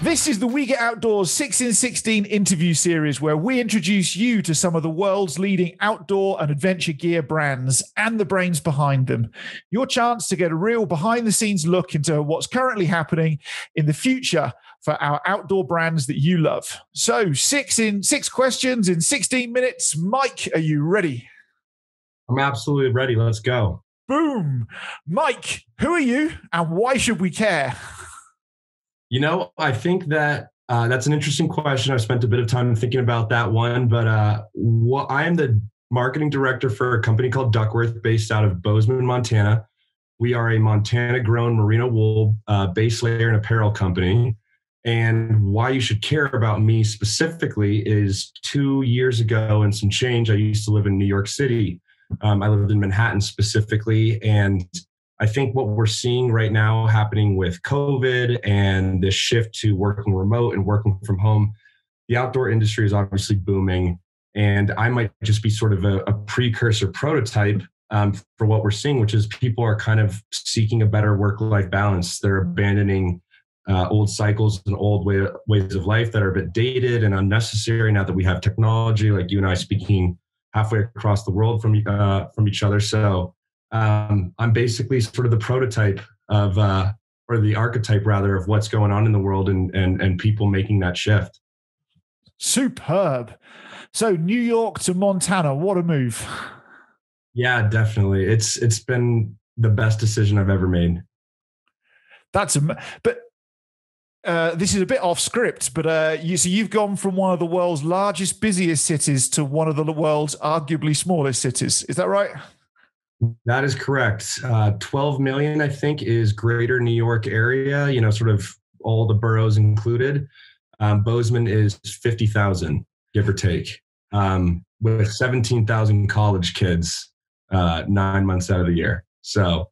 This is the We Get Outdoors 6 in 16 interview series where we introduce you to some of the world's leading outdoor and adventure gear brands and the brains behind them. Your chance to get a real behind-the-scenes look into what's currently happening in the future for our outdoor brands that you love. So six questions in 16 minutes. Mike, are you ready? I'm absolutely ready. Let's go. Boom. Mike, who are you and why should we care? You know, I think that that's an interesting question. I've spent a bit of time thinking about that one, but I am the marketing director for a company called Duckworth based out of Bozeman, Montana. We are a Montana-grown merino wool base layer and apparel company. And why you should care about me specifically is 2 years ago and some change, I used to live in New York City. I lived in Manhattan specifically, and I think what we're seeing right now happening with COVID and this shift to working remote and working from home, the outdoor industry is obviously booming. And I might just be sort of a precursor prototype for what we're seeing, which is people are kind of seeking a better work-life balance. They're abandoning old cycles and old ways of life that are a bit dated and unnecessary now that we have technology, like you and I speaking halfway across the world from each other. So I'm basically sort of the prototype of, or the archetype rather, of what's going on in the world and people making that shift. Superb. So New York to Montana, what a move. Yeah, definitely. It's been the best decision I've ever made. But this is a bit off script, but you've gone from one of the world's largest, busiest cities to one of the world's arguably smallest cities. Is that right? That is correct. 12 million, I think, is greater New York area, you know, sort of all the boroughs included. Bozeman is 50,000, give or take, with 17,000 college kids 9 months out of the year. So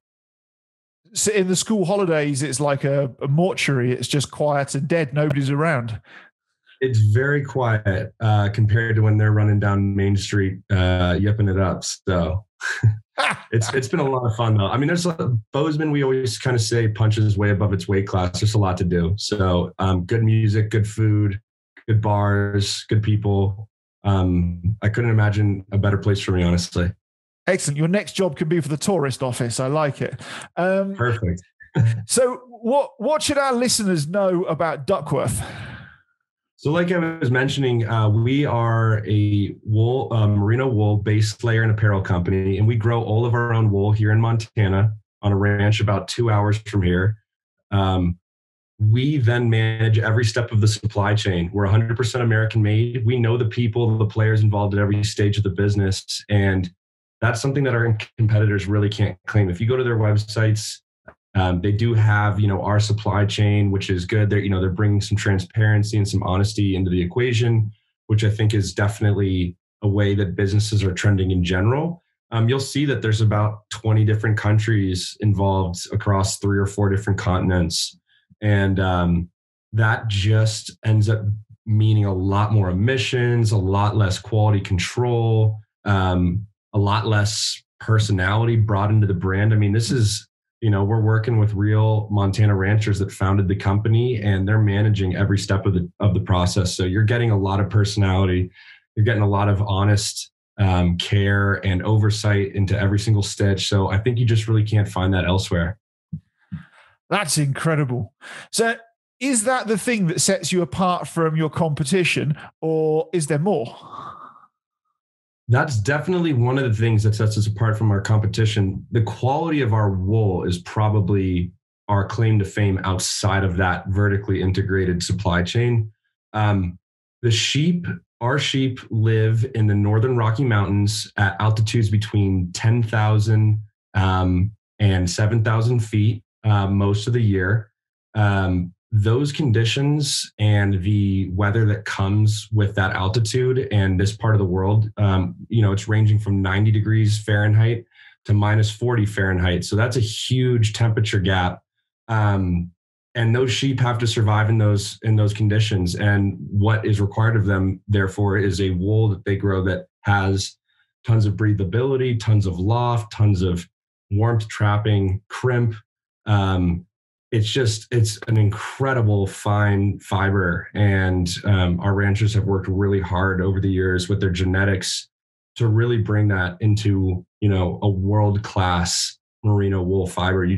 in the school holidays, it's like a mortuary. It's just quiet and dead. Nobody's around. It's very quiet compared to when they're running down Main Street, yipping it up. So... It's been a lot of fun though. I mean, there's Bozeman, we always kind of say, punches way above its weight class. There's a lot to do. So good music, good food, good bars, good people. I couldn't imagine a better place for me, honestly. Excellent. Your next job could be for the tourist office. I like it. Perfect. So what should our listeners know about Duckworth? So like I was mentioning, we are a wool, merino wool base layer and apparel company, and we grow all of our own wool here in Montana on a ranch about 2 hours from here. We then manage every step of the supply chain. We're 100% American made. We know the people, the players involved at every stage of the business, and that's something that our competitors really can't claim. If you go to their websites, they do have, you know, our supply chain, which is good. They're bringing some transparency and some honesty into the equation, which I think is definitely a way that businesses are trending in general. You'll see that there's about 20 different countries involved across 3 or 4 different continents. And that just ends up meaning a lot more emissions, a lot less quality control, a lot less personality brought into the brand. I mean, this is... You know, we're working with real Montana ranchers that founded the company, and they're managing every step of the process. So you're getting a lot of personality. You're getting a lot of honest care and oversight into every single stitch. So I think you just really can't find that elsewhere. That's incredible. So is that the thing that sets you apart from your competition, or is there more? That's definitely one of the things that sets us apart from our competition. The quality of our wool is probably our claim to fame outside of that vertically integrated supply chain. Our sheep live in the northern Rocky Mountains at altitudes between 10,000 and 7,000 feet most of the year. Those conditions and the weather that comes with that altitude and this part of the world, it's ranging from 90 degrees Fahrenheit to -40 Fahrenheit. So that's a huge temperature gap. And those sheep have to survive in those conditions. And what is required of them, therefore, is a wool that they grow that has tons of breathability, tons of loft, tons of warmth trapping, crimp, it's an incredible fine fiber. And our ranchers have worked really hard over the years with their genetics to really bring that into, you know, a world-class merino wool fiber. You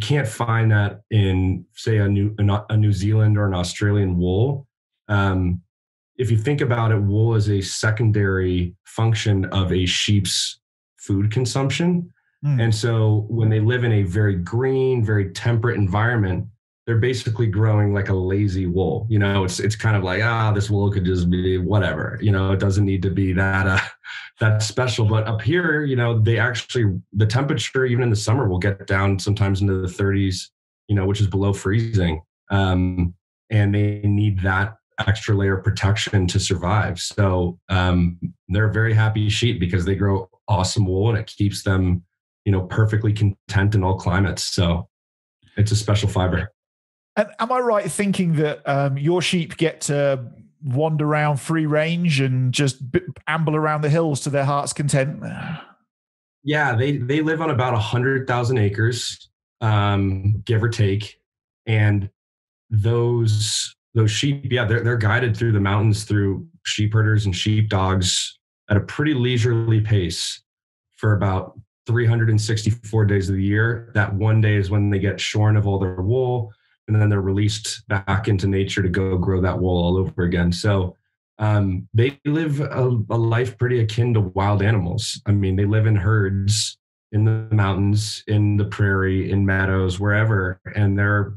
can't find that in, say, a New Zealand or an Australian wool. If you think about it, wool is a secondary function of a sheep's food consumption. And so when they live in a very green, very temperate environment, they're basically growing like a lazy wool. You know, it's kind of like, this wool could just be whatever, you know, it doesn't need to be that special. But up here, you know, the temperature, even in the summer, will get down sometimes into the 30s, you know, which is below freezing. And they need that extra layer of protection to survive. So they're very happy sheep because they grow awesome wool and it keeps them, you know, perfectly content in all climates. So it's a special fiber. And am I right thinking that your sheep get to wander around free range and just amble around the hills to their heart's content? Yeah, they live on about 100,000 acres, give or take. And those sheep, yeah, they're guided through the mountains through sheep herders and sheep dogs at a pretty leisurely pace for about 364 days of the year. That one day is when they get shorn of all their wool, and then they're released back into nature to go grow that wool all over again. So they live a life pretty akin to wild animals. I mean, they live in herds in the mountains, in the prairie, in meadows, wherever, and they're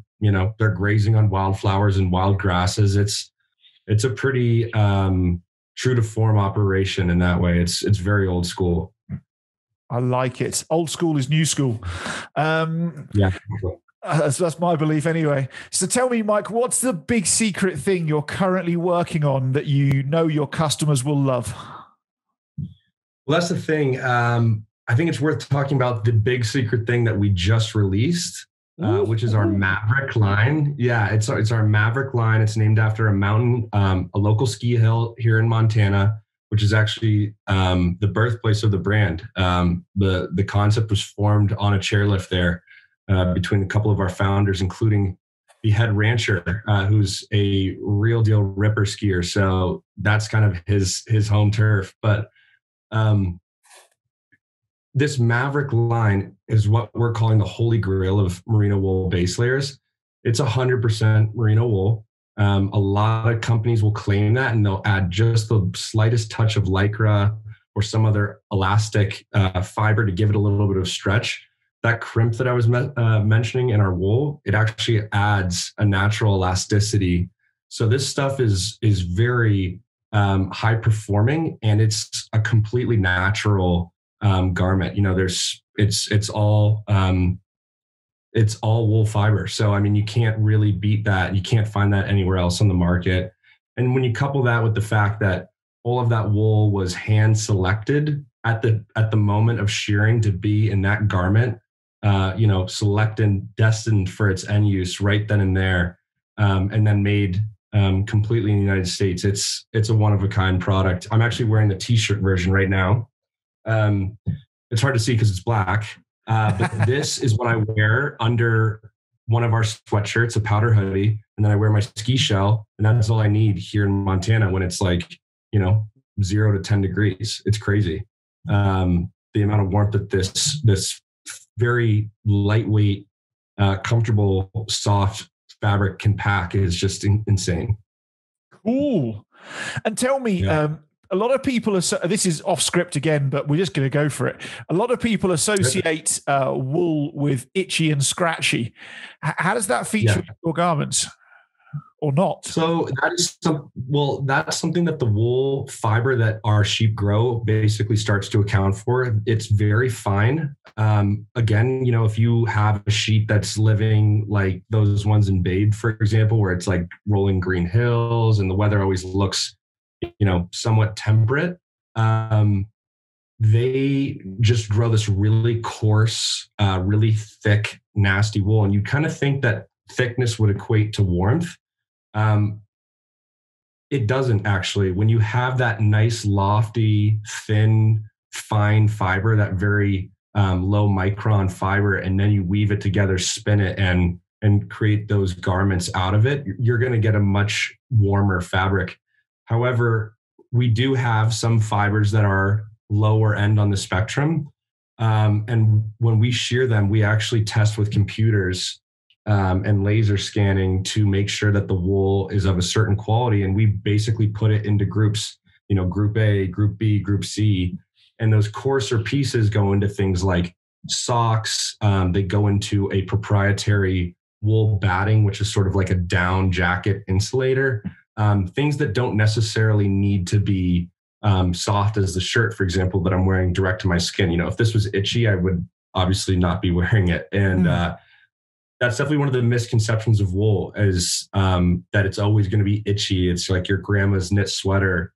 grazing on wildflowers and wild grasses. It's a pretty true to form operation in that way. It's very old school. I like it. Old school is new school. Yeah. So that's my belief anyway. So tell me, Mike, what's the big secret thing you're currently working on that you know your customers will love? Well, that's the thing. I think it's worth talking about the big secret thing that we just released, which is our Maverick line. Yeah, it's our Maverick line. It's named after a mountain, a local ski hill here in Montana, which is actually the birthplace of the brand. The concept was formed on a chairlift there between a couple of our founders, including the head rancher, who's a real deal ripper skier. So that's kind of his home turf. But this Maverick line is what we're calling the holy grail of merino wool base layers. It's 100% merino wool. A lot of companies will claim that, and they'll add just the slightest touch of Lycra or some other elastic fiber to give it a little bit of stretch. That crimp that I was mentioning in our wool, it actually adds a natural elasticity. So this stuff is very high performing, and it's a completely natural garment. You know, it's all wool fiber. So, I mean, you can't really beat that. You can't find that anywhere else on the market. And when you couple that with the fact that all of that wool was hand selected at the moment of shearing to be in that garment, you know, selected and destined for its end use right then and there, and then made completely in the United States, it's a one-of-a-kind product. I'm actually wearing the t-shirt version right now. It's hard to see because it's black. But this is what I wear under one of our sweatshirts, a powder hoodie, and then I wear my ski shell, and that's all I need here in Montana when it's like, you know, 0 to 10 degrees. It's crazy. The amount of warmth that this very lightweight, comfortable, soft fabric can pack is just insane. Cool. And tell me, yeah. A lot of people this is off script again, but we're just going to go for it. A lot of people associate wool with itchy and scratchy. How does that feature in your garments or not? So that's something that the wool fiber that our sheep grow basically starts to account for. It's very fine. Again, you know, if you have a sheep that's living like those ones in Babe, for example, where it's like rolling green hills and the weather always looks, you know, somewhat temperate, they just grow this really coarse, really thick, nasty wool. And you kind of think that thickness would equate to warmth. It doesn't actually. When you have that nice, lofty, thin, fine fiber, that very low micron fiber, and then you weave it together, spin it, and and create those garments out of it, you're going to get a much warmer fabric. However, we do have some fibers that are lower end on the spectrum. And when we shear them, we actually test with computers and laser scanning to make sure that the wool is of a certain quality. And we basically put it into groups, you know, group A, group B, group C. And those coarser pieces go into things like socks. They go into a proprietary wool batting, which is sort of like a down jacket insulator. Things that don't necessarily need to be soft as the shirt, for example, that I'm wearing direct to my skin. You know, if this was itchy, I would obviously not be wearing it. And that's definitely one of the misconceptions of wool is that it's always going to be itchy. It's like your grandma's knit sweater.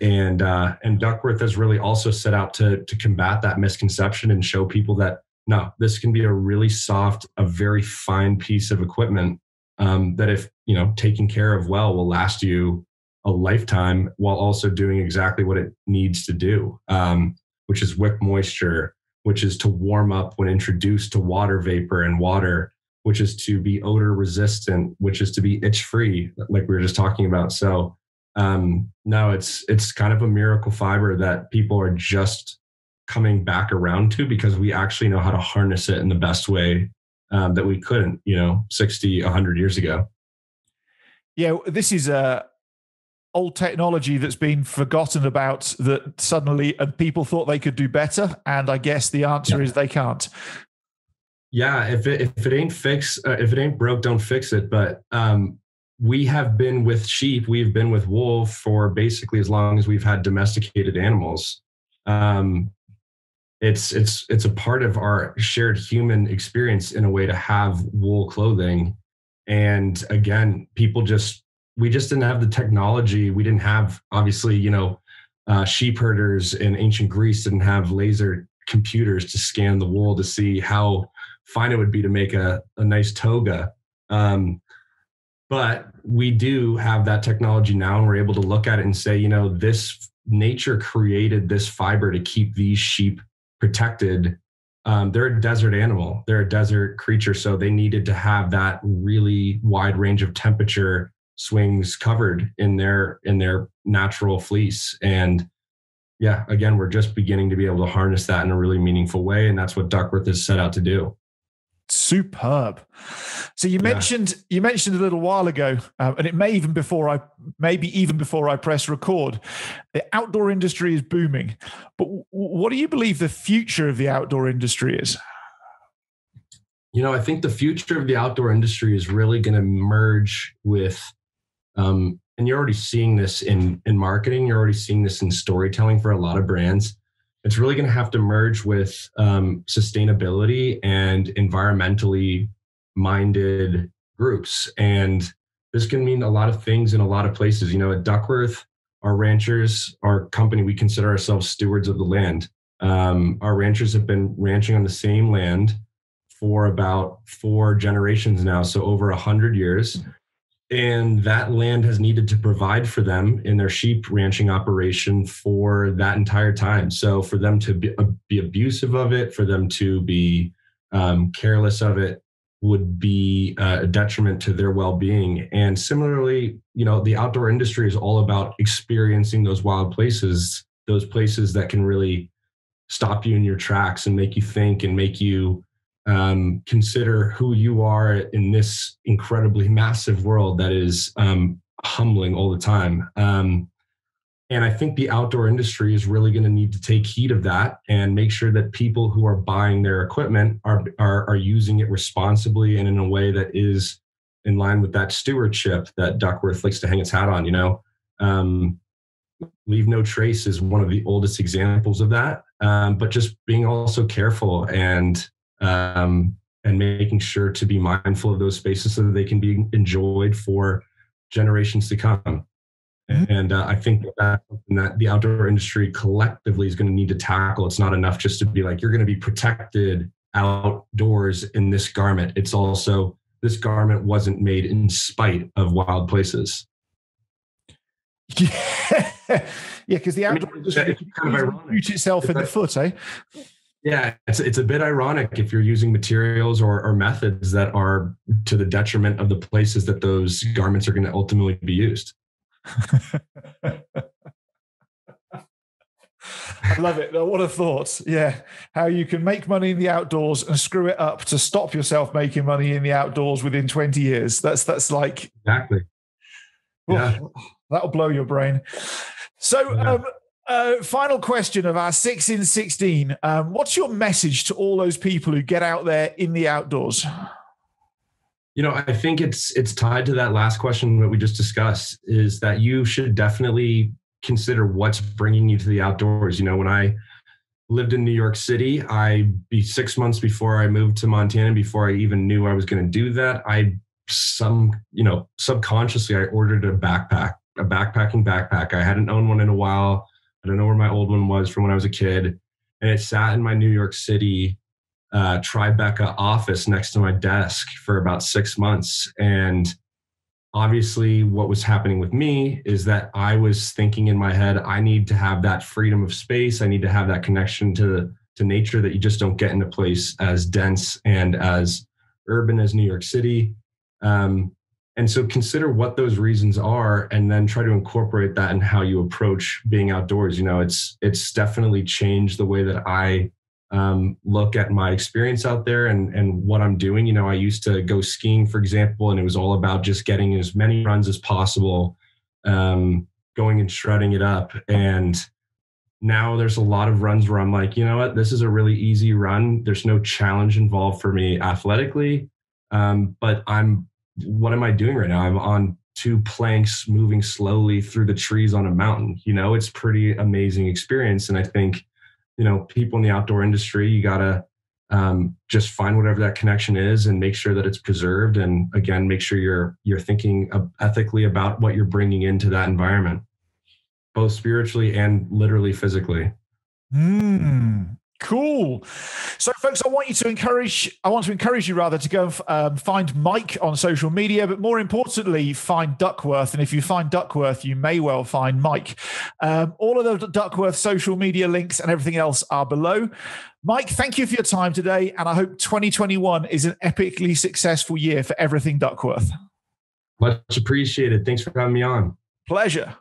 And Duckworth has really also set out to combat that misconception and show people that, no, this can be a really soft, a very fine piece of equipment that if, you know, taken care of well, will last you a lifetime while also doing exactly what it needs to do, which is wick moisture, which is to warm up when introduced to water vapor and water, which is to be odor resistant, which is to be itch free, like we were just talking about. So no, it's kind of a miracle fiber that people are just coming back around to because we actually know how to harness it in the best way that we couldn't, you know, 60, 100 years ago. Yeah, this is old technology that's been forgotten about that suddenly people thought they could do better. And I guess the answer is they can't. Yeah, if it ain't fixed, if it ain't broke, don't fix it. But we have been with sheep, we've been with wool for basically as long as we've had domesticated animals. It's a part of our shared human experience in a way to have wool clothing. And again, we just didn't have the technology. We didn't have, obviously, you know, sheep herders in ancient Greece didn't have laser computers to scan the wool to see how fine it would be to make a nice toga. But we do have that technology now, and we're able to look at it and say, you know, this nature created this fiber to keep these sheep protected. They're a desert animal. They're a desert creature. So they needed to have that really wide range of temperature swings covered in their natural fleece. And yeah, again, we're just beginning to be able to harness that in a really meaningful way. And that's what Duckworth has set out to do. Superb. So you mentioned a little while ago, and it may even before I press record, the outdoor industry is booming. But what do you believe the future of the outdoor industry is? You know, I think the future of the outdoor industry is really going to merge with, and you're already seeing this in marketing. You're already seeing this in storytelling for a lot of brands. It's really going to have to merge with sustainability and environmentally minded groups. And this can mean a lot of things in a lot of places. You know, at Duckworth, our ranchers, our company, we consider ourselves stewards of the land. Our ranchers have been ranching on the same land for about 4 generations now, so over 100 years. And that land has needed to provide for them in their sheep ranching operation for that entire time. So for them to be abusive of it, for them to be careless of it would be a detriment to their well-being. And similarly, you know, the outdoor industry is all about experiencing those wild places, those places that can really stop you in your tracks and make you think and make you consider who you are in this incredibly massive world that is humbling all the time. And I think the outdoor industry is really going to need to take heed of that and make sure that people who are buying their equipment are using it responsibly and in a way that is in line with that stewardship that Duckworth likes to hang its hat on. You know, leave no trace is one of the oldest examples of that. But just being also careful and making sure to be mindful of those spaces so that they can be enjoyed for generations to come. And I think that the outdoor industry collectively is going to need to tackle. It's not enough just to be like, you're going to be protected outdoors in this garment. It's also, this garment wasn't made in spite of wild places. Yeah, because the outdoor industry shoots itself in the foot, eh? Yeah, it's a bit ironic if you're using materials or methods that are to the detriment of the places that those garments are going to ultimately be used. I love it. What a thought. Yeah. How you can make money in the outdoors and screw it up to stop yourself making money in the outdoors within 20 years. That's like... Exactly. Oh, yeah. That'll blow your brain. So yeah. Final question of our 6 in 16. What's your message to all those people who get out there in the outdoors? You know, I think it's tied to that last question that we just discussed, is that you should definitely consider what's bringing you to the outdoors. You know, when I lived in New York City, 6 months before I moved to Montana, before I even knew I was going to do that, subconsciously I ordered a backpacking backpack. I hadn't owned one in a while. I don't know where my old one was from when I was a kid. And it sat in my New York City TriBeCa office next to my desk for about 6 months. And obviously what was happening with me is that I was thinking in my head, I need to have that freedom of space. I need to have that connection to nature that you just don't get in a place as dense and as urban as New York City. And so consider what those reasons are, and then try to incorporate that in how you approach being outdoors. You know, it's definitely changed the way that I look at my experience out there and what I'm doing. You know, I used to go skiing, for example, and it was all about just getting as many runs as possible, going and shredding it up. And now there's a lot of runs where I'm like, you know what, this is a really easy run. There's no challenge involved for me athletically. What am I doing right now? I'm on 2 planks moving slowly through the trees on a mountain. You know, it's pretty amazing experience. And I think, you know, people in the outdoor industry, you gotta just find whatever that connection is and make sure that it's preserved. And again, make sure you're thinking ethically about what you're bringing into that environment, both spiritually and literally physically. Cool. So folks, I want to encourage you rather to go and find Mike on social media, but more importantly, find Duckworth. And if you find Duckworth, you may well find Mike. All of the Duckworth social media links and everything else are below. Mike, thank you for your time today. And I hope 2021 is an epically successful year for everything Duckworth. Much appreciated. Thanks for having me on. Pleasure.